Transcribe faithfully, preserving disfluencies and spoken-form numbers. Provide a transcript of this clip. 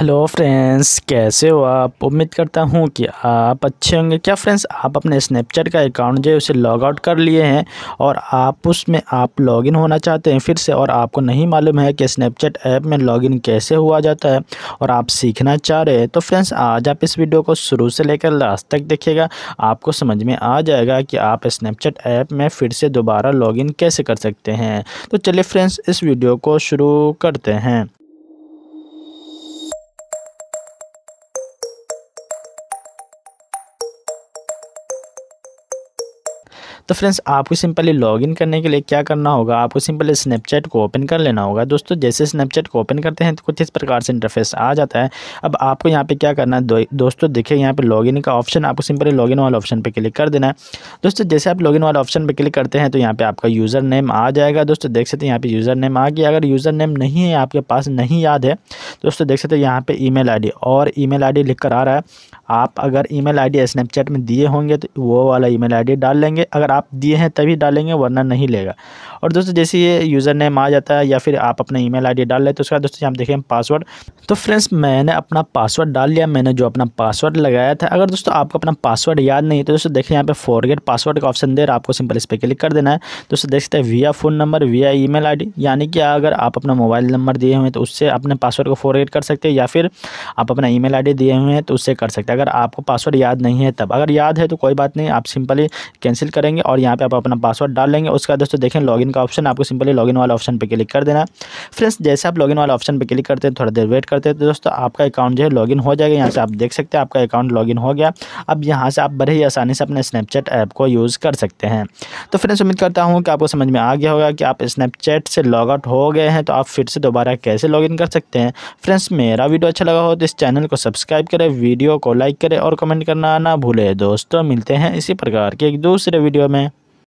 Hello friends, कैसे हो आप। उम्मीद करता हूँ कि आप अच्छे होंगे। क्या फ्रेंड्स, आप अपने स्नैपचैट का अकाउंट जो है उसे लॉग आउट कर लिए हैं और आप उसमें आप लॉगिन होना चाहते हैं फिर से, और आपको नहीं मालूम है कि स्नैपचैट ऐप में लॉगिन कैसे हुआ जाता है और आप सीखना चाह रहे हैं। तो फ्रेंड्स, आज आप इस वीडियो को शुरू से लेकर लास्ट तक देखिएगा, आपको समझ में आ जाएगा कि आप स्नैपचैट ऐप में फिर से दोबारा लॉगिन कैसे कर सकते हैं। तो चलिए फ्रेंड्स, इस वीडियो को शुरू करते हैं। तो फ्रेंड्स, आपको सिंपली लॉगिन करने के लिए क्या करना होगा, आपको सिंपली स्नैपचैट को ओपन कर लेना होगा। दोस्तों, जैसे स्नैपचैट को ओपन करते हैं तो कुछ इस प्रकार से इंटरफेस आ जाता है। अब आपको यहाँ पे क्या करना है दो, दोस्तों देखिए, यहाँ पे लॉगिन का ऑप्शन, आपको सिंपली लॉगिन वाला ऑप्शन पे क्लिक कर देना है। दोस्तों, जैसे आप लॉगिन वाला ऑप्शन पर क्लिक करते हैं तो यहाँ पर आपका यूज़र नेम आ जाएगा। दोस्तों देख सकते हैं यहाँ पर यूज़र नेम आ गया। अगर यूज़र नेम नहीं है, आपके पास नहीं याद है, दोस्तों देख सकते हैं यहाँ पर ई मेल आई डी और ई मेल आई डी लिख कर आ रहा है। आप अगर email I D Snapchat में दिए होंगे तो वो वाला ई मेल आई डी डाल लेंगे। अगर आप दिए हैं तभी डालेंगे, वरना नहीं लेगा। और दोस्तों जैसे ये यूज़र नेम आ जाता है या फिर आप अपना ईमेल आईडी डाल लेते हैं, उसके बाद दोस्तों यहाँ देखें पासवर्ड। तो फ्रेंड्स, मैंने अपना पासवर्ड डाल लिया, मैंने जो अपना पासवर्ड लगाया था। अगर दोस्तों आपको अपना पासवर्ड याद नहीं है तो दोस्तों देखिए यहाँ पे फॉरगेट पासवर्ड का ऑप्शन दे रहा है, आपको सिंपल इस पर क्लिक कर देना है। दोस्तों देख सकते हैं via phone number via email I D, यानी कि अगर आप अपना मोबाइल नंबर दिए हुए हैं तो उससे अपने पासवर्ड को फॉरगेट कर सकते हैं, या फिर आप अपना ई मेल आई डी दिए हुए हैं तो उससे कर सकते हैं। अगर आपको पासवर्ड याद नहीं है तब, अगर याद है तो कोई बात नहीं, आप सिंपली कैंसिल करेंगे और यहाँ पे आप अपना पासवर्ड डाल लेंगे। उसका दोस्तों देखें लॉगिन का ऑप्शन, आपको सिंपली लॉगिन वाला ऑप्शन पे क्लिक कर देना। फ्रेंड्स, जैसे आप लॉगिन वाला ऑप्शन पे क्लिक करते हैं, थोड़ा देर वेट करते हैं तो दोस्तों आपका अकाउंट जो है लॉगिन हो जाएगा। यहाँ से आप देख सकते हैं आपका अकाउंट लॉगिन हो गया। अब यहाँ से आप बड़े ही आसानी से अपने स्नैपचैट ऐप को यूज़ कर सकते हैं। तो फ्रेंड्स, उम्मीद करता हूँ कि आपको समझ में आ गया होगा कि आप स्नैपचैट से लॉग आउट हो गए हैं तो आप फिर से दोबारा कैसे लॉगिन कर सकते हैं। फ्रेंड्स, मेरा वीडियो अच्छा लगा हो तो इस चैनल को सब्सक्राइब करें, वीडियो को लाइक करें और कमेंट करना ना भूलें। दोस्तों, मिलते हैं इसी प्रकार के एक दूसरे वीडियो में।